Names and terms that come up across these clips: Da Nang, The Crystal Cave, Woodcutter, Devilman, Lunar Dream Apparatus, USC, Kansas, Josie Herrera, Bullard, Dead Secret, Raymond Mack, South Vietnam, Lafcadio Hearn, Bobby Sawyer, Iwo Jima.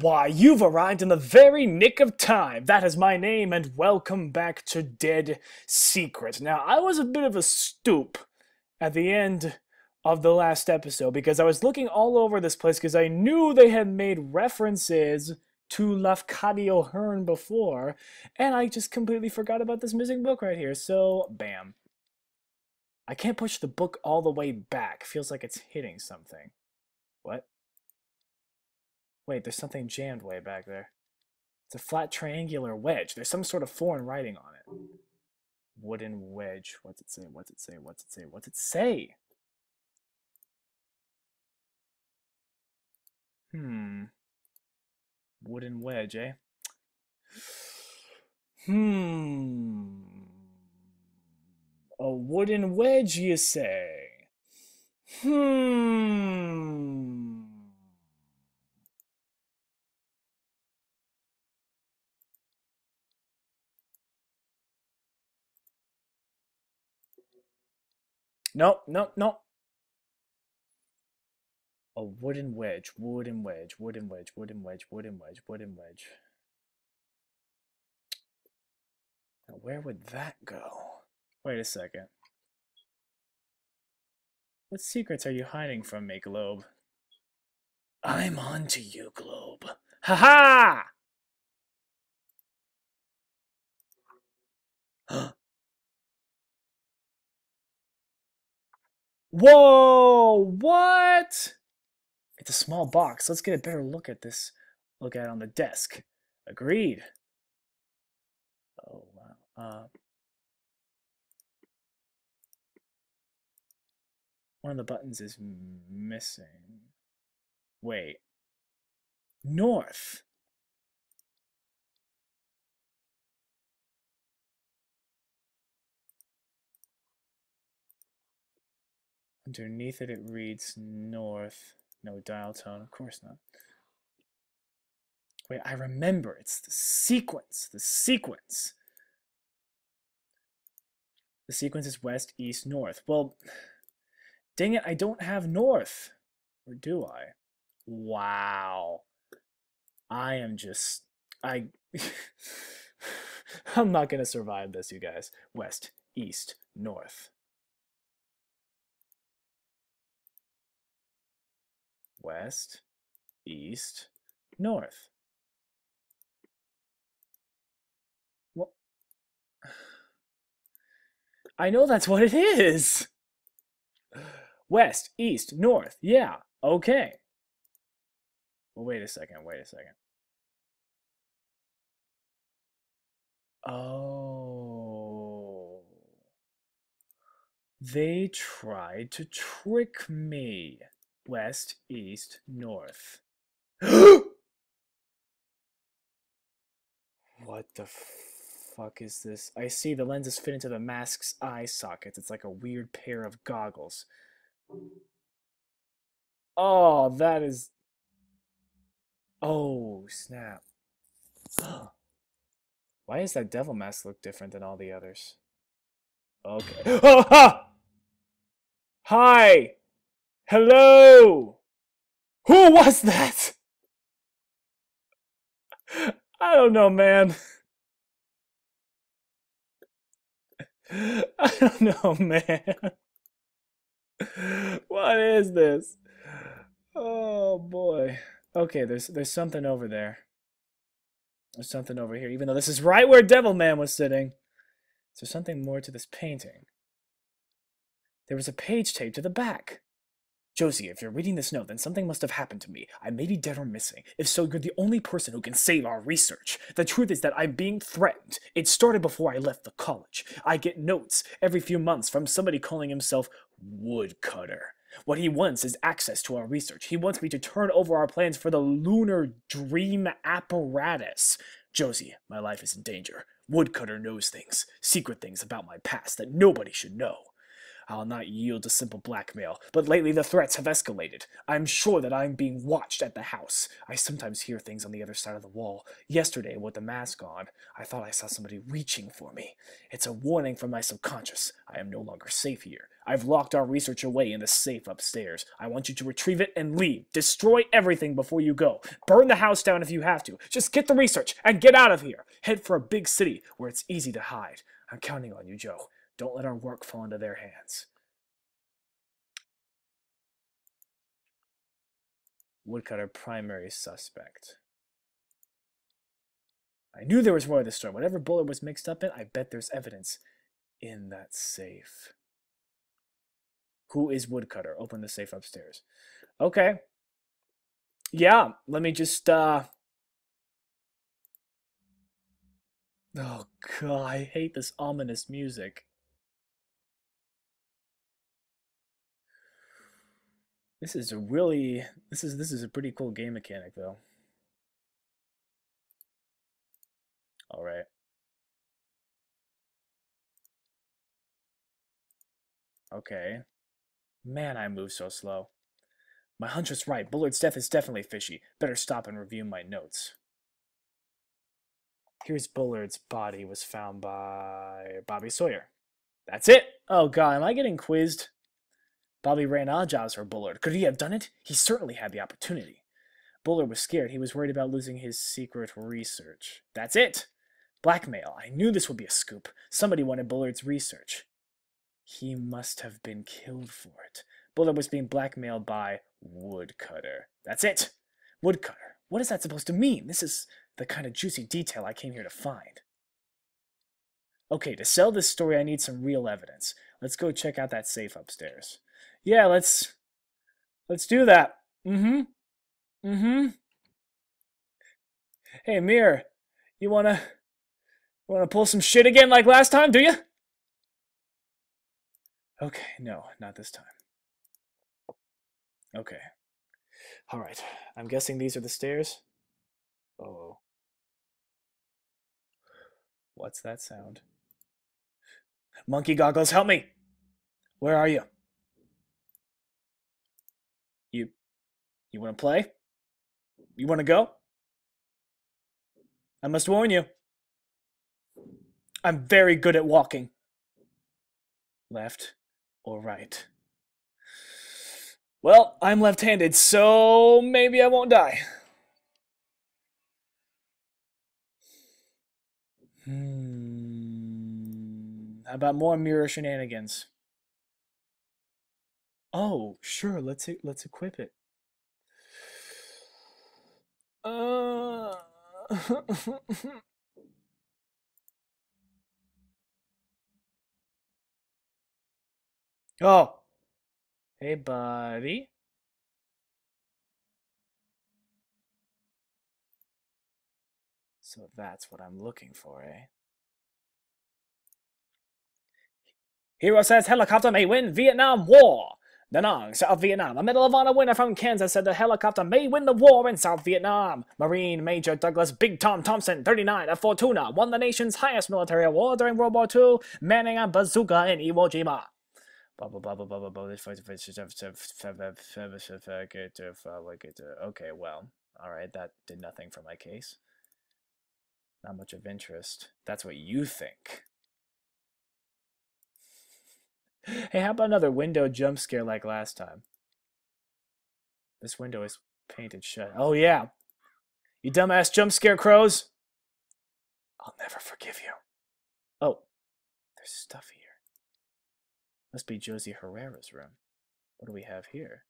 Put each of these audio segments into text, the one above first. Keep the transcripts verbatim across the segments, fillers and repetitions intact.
Why, you've arrived in the very nick of time! That is my name, and welcome back to Dead Secret. Now, I was a bit of a stoop at the end of the last episode, because I was looking all over this place, because I knew they had made references to Lafcadio Hearn before, and I just completely forgot about this missing book right here, so bam. I can't push the book all the way back. Feels like it's hitting something. What? Wait, there's something jammed way back there. It's a flat triangular wedge. There's some sort of foreign writing on it. Wooden wedge. What's it say? What's it say? What's it say? What's it say? Hmm. Wooden wedge, eh? Hmm. A wooden wedge, you say? Hmm. No, no, no. A wooden wedge, wooden wedge, wooden wedge, wooden wedge, wooden wedge, wooden wedge. Now where would that go? Wait a second. What secrets are you hiding from me, Globe? I'm on to you, Globe. Ha ha! Huh? Whoa! What? It's a small box. Let's get a better look at this. Look at it on the desk. Agreed. Oh, wow. Uh, one of the buttons is missing. Wait. North. Underneath it, it reads north. No dial tone, of course not. Wait, I remember. It's the sequence. The sequence. The sequence is west, east, north. Well, dang it, I don't have north. Or do I? Wow. I am just... I... I'm not going to survive this, you guys. West, east, north. West, east, north. Well, I know that's what it is. West, east, north. Yeah, okay. Well, wait a second, wait a second. Oh. They tried to trick me. West, east, north. What the fuck is this? I see the lenses fit into the mask's eye sockets. It's like a weird pair of goggles. Oh, that is... Oh, snap. Why does that devil mask look different than all the others? Okay. Oh, ha! Hi! Hello! Who was that? I don't know, man. I don't know, man. What is this? Oh, boy. Okay, there's there's something over there. There's something over here, even though this is right where Devilman was sitting. Is there something more to this painting? There was a page taped to the back. Josie, if you're reading this note, then something must have happened to me. I may be dead or missing. If so, you're the only person who can save our research. The truth is that I'm being threatened. It started before I left the college. I get notes every few months from somebody calling himself Woodcutter. What he wants is access to our research. He wants me to turn over our plans for the Lunar Dream Apparatus. Josie, my life is in danger. Woodcutter knows things, secret things about my past that nobody should know. I'll not yield to simple blackmail, but lately the threats have escalated. I'm sure that I'm being watched at the house. I sometimes hear things on the other side of the wall. Yesterday, with the mask on, I thought I saw somebody reaching for me. It's a warning from my subconscious. I am no longer safe here. I've locked our research away in the safe upstairs. I want you to retrieve it and leave. Destroy everything before you go. Burn the house down if you have to. Just get the research and get out of here. Head for a big city where it's easy to hide. I'm counting on you, Joe. Don't let our work fall into their hands. Woodcutter, primary suspect. I knew there was more of this story. Whatever Bullard was mixed up in, I bet there's evidence in that safe. Who is Woodcutter? Open the safe upstairs. Okay. Yeah, let me just, uh... oh, God, I hate this ominous music. This is a really... This is, this is a pretty cool game mechanic, though. Alright. Okay. Man, I move so slow. My hunch was right. Bullard's death is definitely fishy. Better stop and review my notes. Here's Bullard's body was found by Bobby Sawyer. That's it! Oh god, am I getting quizzed? Bobby ran odd jobs for Bullard. Could he have done it? He certainly had the opportunity. Bullard was scared. He was worried about losing his secret research. That's it! Blackmail. I knew this would be a scoop. Somebody wanted Bullard's research. He must have been killed for it. Bullard was being blackmailed by Woodcutter. That's it! Woodcutter. What is that supposed to mean? This is the kind of juicy detail I came here to find. Okay, to sell this story, I need some real evidence. Let's go check out that safe upstairs. Yeah, let's... Let's do that. Mm-hmm. Mm-hmm. Hey, Mir. You wanna... Wanna pull some shit again like last time, do you? Okay, no, not this time. Okay. Alright, I'm guessing these are the stairs. Oh. What's that sound? Monkey goggles, help me! Where are you? You... You wanna play? You wanna go? I must warn you. I'm very good at walking. Left or right? Well, I'm left-handed, so maybe I won't die. Hmm. How about more mirror shenanigans? Oh, sure. Let's let's equip it. Uh. Oh. Hey, buddy. So that's what I'm looking for, eh? Hero says helicopter may win Vietnam War. Da Nang, South Vietnam. A Medal of Honor winner from Kansas said the helicopter may win the war in South Vietnam. Marine Major Douglas Big Tom Thompson, thirty-nine, of Fortuna, won the nation's highest military award during World War Two, manning a bazooka in Iwo Jima. Okay, well, alright, that did nothing for my case. Not much of interest. That's what you think. Hey, how about another window jump scare like last time? This window is painted shut. Oh, yeah. You dumbass jump scare crows. I'll never forgive you. Oh, there's stuff here. Must be Josie Herrera's room. What do we have here?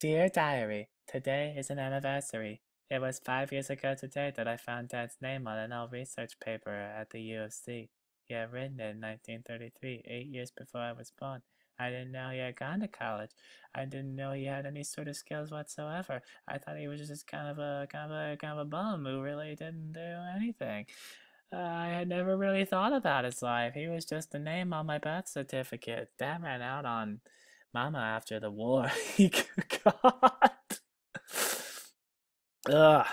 Dear Diary, today is an anniversary. It was five years ago today that I found Dad's name on an old research paper at the U S C. He had written it in nineteen thirty-three, eight years before I was born. I didn't know he had gone to college. I didn't know he had any sort of skills whatsoever. I thought he was just kind of a kind of a kind of a bum who really didn't do anything. Uh, I had never really thought about his life. He was just a name on my birth certificate. Dad ran out on Mama after the war. He God. Ugh.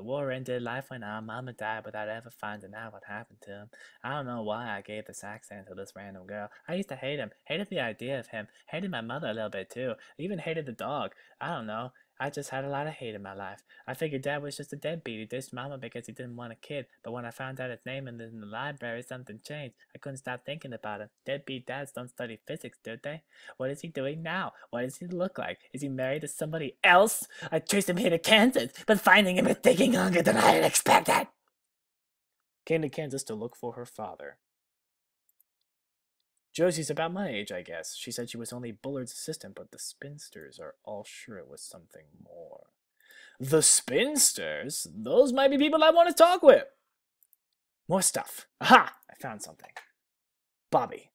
The war ended, life went on, Mama died without ever finding out what happened to him. I don't know why I gave this accent to this random girl. I used to hate him, hated the idea of him, hated my mother a little bit too, even hated the dog. I don't know. I just had a lot of hate in my life. I figured Dad was just a deadbeat. He ditched Mama because he didn't want a kid. But when I found out his name in the, in the library, something changed. I couldn't stop thinking about it. Deadbeat dads don't study physics, do they? What is he doing now? What does he look like? Is he married to somebody else? I traced him here to Kansas, but finding him is taking longer than I had expected. Came to Kansas to look for her father. Josie's about my age, I guess. She said she was only Bullard's assistant, but the spinsters are all sure it was something more. The spinsters? Those might be people I want to talk with. More stuff. Aha! I found something. Bobby.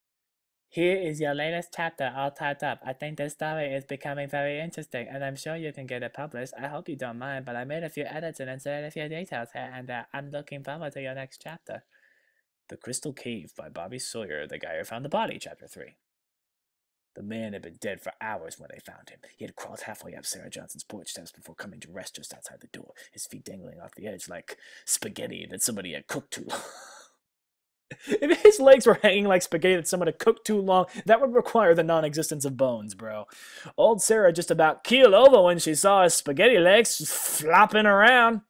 Here is your latest chapter all typed up. I think this story is becoming very interesting, and I'm sure you can get it published. I hope you don't mind, but I made a few edits and inserted a few details here, and uh, I'm looking forward to your next chapter. The Crystal Cave by Bobby Sawyer, the guy who found the body, Chapter three. The man had been dead for hours when they found him. He had crawled halfway up Sarah Johnson's porch steps before coming to rest just outside the door, his feet dangling off the edge like spaghetti that somebody had cooked too long. If his legs were hanging like spaghetti that someone had cooked too long, that would require the non-existence of bones, bro. Old Sarah just about keeled over when she saw his spaghetti legs just flopping around.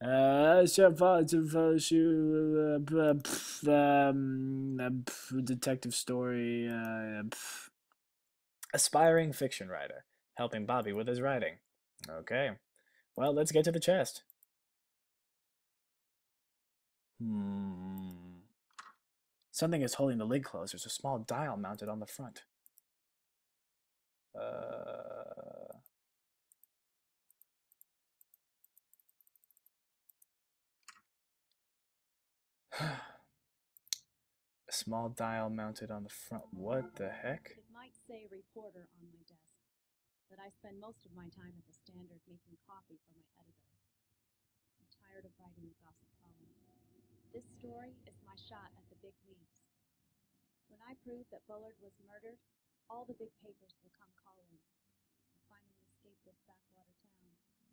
Uh, um, detective story, uh, aspiring fiction writer, helping Bobby with his writing. Okay, well, let's get to the chest. Hmm. Something is holding the lid closed. There's a small dial mounted on the front. Uh... A small dial mounted on the front. What the heck? It might say reporter on my desk, but I spend most of my time at the standard making coffee for my editor. I'm tired of writing the gossip column. This story is my shot at the big leagues. When I prove that Bullard was murdered, all the big papers will come calling. I'll finally escape this backwater town.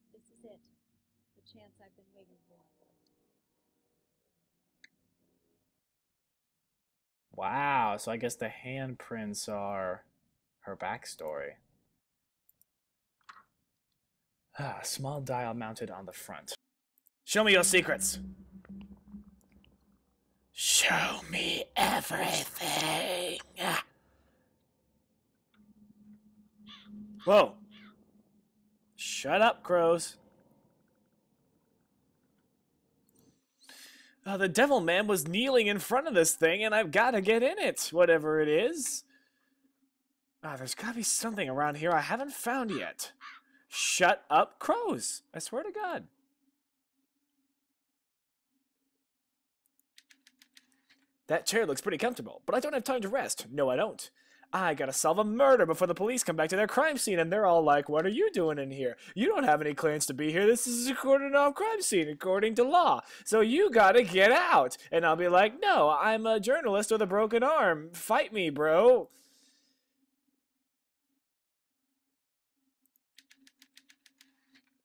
This is it. The chance I've been waiting for. Wow, so I guess the handprints are her backstory. Ah, small dial mounted on the front. Show me your secrets. Show me everything. Whoa. Shut up, crows. Uh, the Devilman was kneeling in front of this thing, and I've got to get in it, whatever it is. Ah, there's got to be something around here I haven't found yet. Shut up, crows. I swear to God. That chair looks pretty comfortable, but I don't have time to rest. No, I don't. I gotta solve a murder before the police come back to their crime scene, and they're all like, what are you doing in here? You don't have any claims to be here. This is a cordoned-off crime scene, according to law. So you gotta get out. And I'll be like, no, I'm a journalist with a broken arm. Fight me, bro.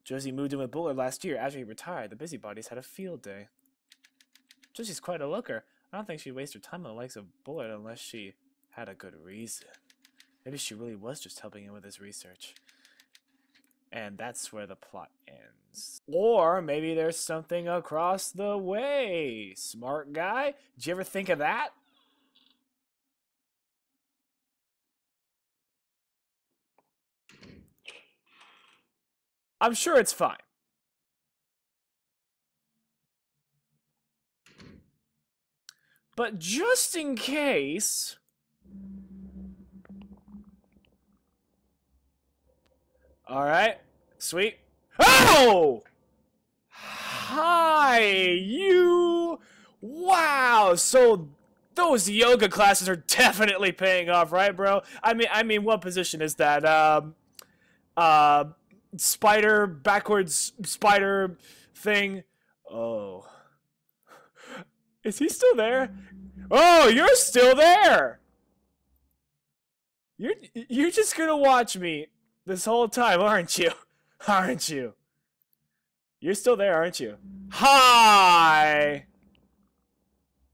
Josie moved in with Bullard last year. After he retired, the busybodies had a field day. Josie's quite a looker. I don't think she'd waste her time on the likes of Bullard unless she... had a good reason. Maybe she really was just helping him with his research. And that's where the plot ends. Or maybe there's something across the way. Smart guy? Did you ever think of that? I'm sure it's fine. But just in case... All right, sweet. Oh! Hi, you! Wow, so those yoga classes are definitely paying off, right, bro? I mean, I mean, what position is that? Um, uh, spider, backwards spider thing. Oh. Is he still there? Oh, you're still there! You're, you're just gonna watch me. This whole time, aren't you? Aren't you? You're still there, aren't you? Hi!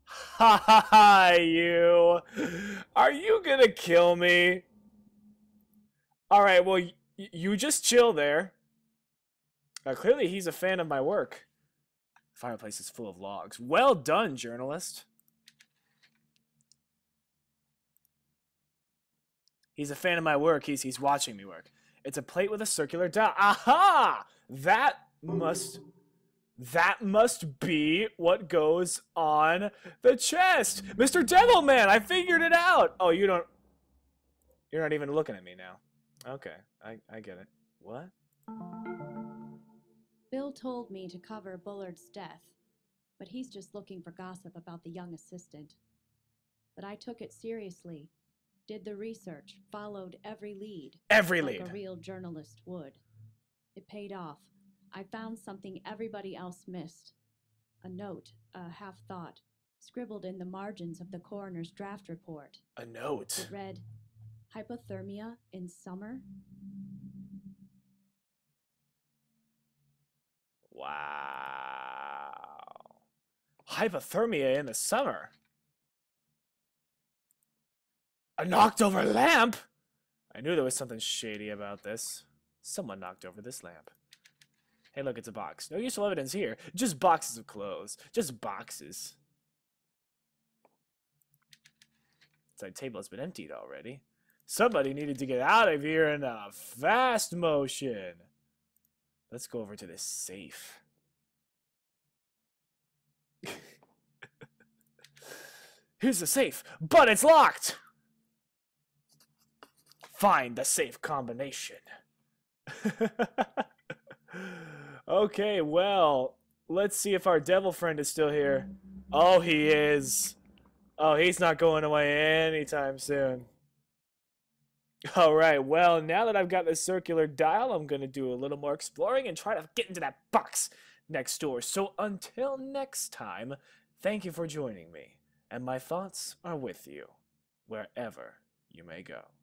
Hi, you! Are you gonna kill me? Alright, well, y you just chill there. Now, clearly he's a fan of my work. The fireplace is full of logs. Well done, journalist. He's a fan of my work. He's, he's watching me work. It's a plate with a circular dot. Aha! That must... That must be what goes on the chest. Mister Devilman, I figured it out. Oh, you don't... You're not even looking at me now. Okay, I, I get it. What? Bill told me to cover Bullard's death, but he's just looking for gossip about the young assistant. But I took it seriously, did the research, followed every lead. Every lead. Like a real journalist would. It paid off. I found something everybody else missed. A note, a half-thought, scribbled in the margins of the coroner's draft report. A note? It read, hypothermia in summer? Wow. Hypothermia in the summer. A knocked over lamp? I knew there was something shady about this. Someone knocked over this lamp. Hey, look, it's a box. No useful evidence here. Just boxes of clothes. Just boxes. That table has been emptied already. Somebody needed to get out of here in a fast motion. Let's go over to this safe. Here's the safe, but it's locked! Find the safe combination. Okay, well, let's see if our devil friend is still here. Oh, he is. Oh, he's not going away anytime soon. All right, well, now that I've got the circular dial, I'm going to do a little more exploring and try to get into that box next door. So until next time, thank you for joining me, and my thoughts are with you wherever you may go.